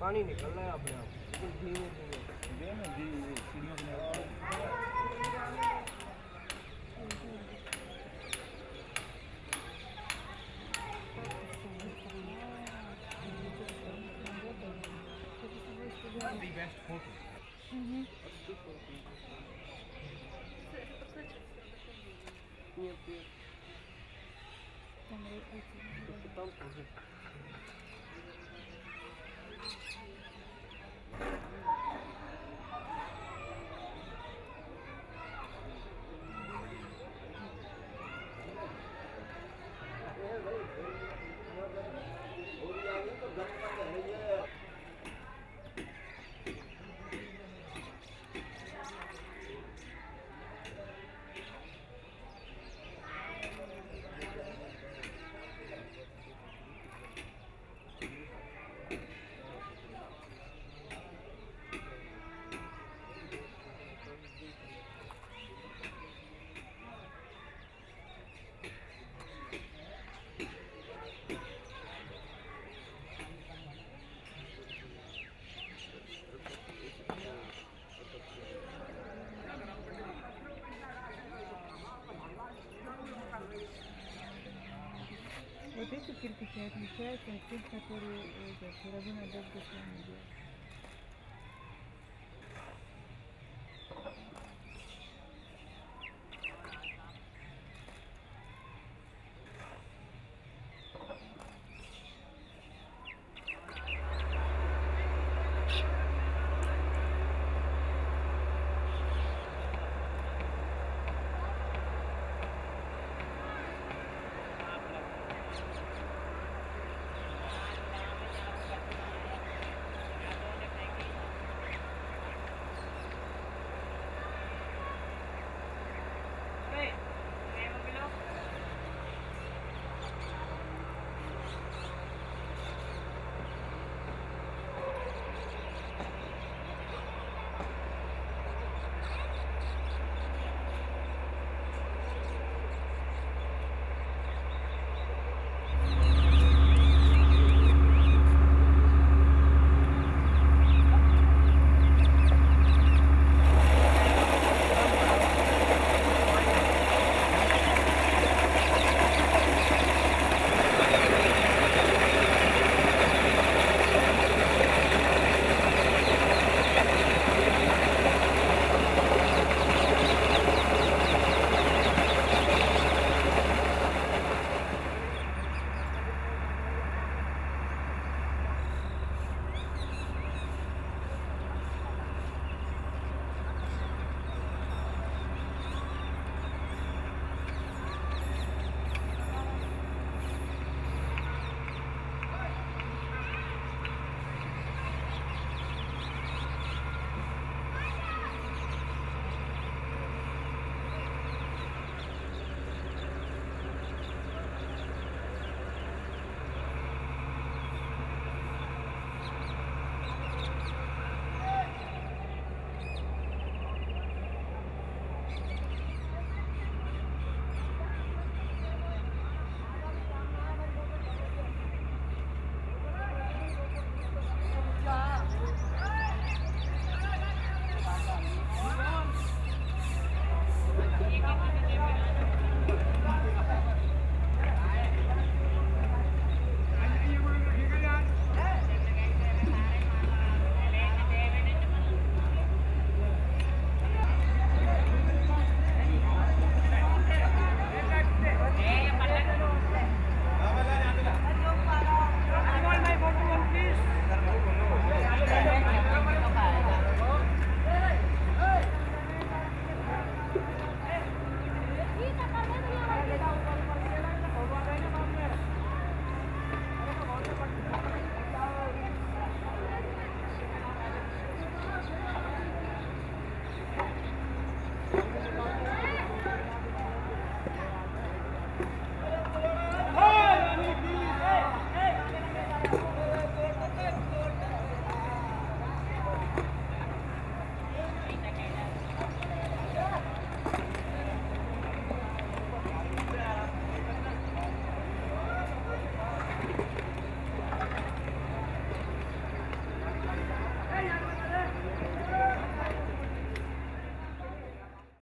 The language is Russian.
पानी निकल रहा है अपने आप धीमे धीमे सीढ़ियों के Вот эти кирпичи отличаются от тех, которые все равно надо в душевном деле.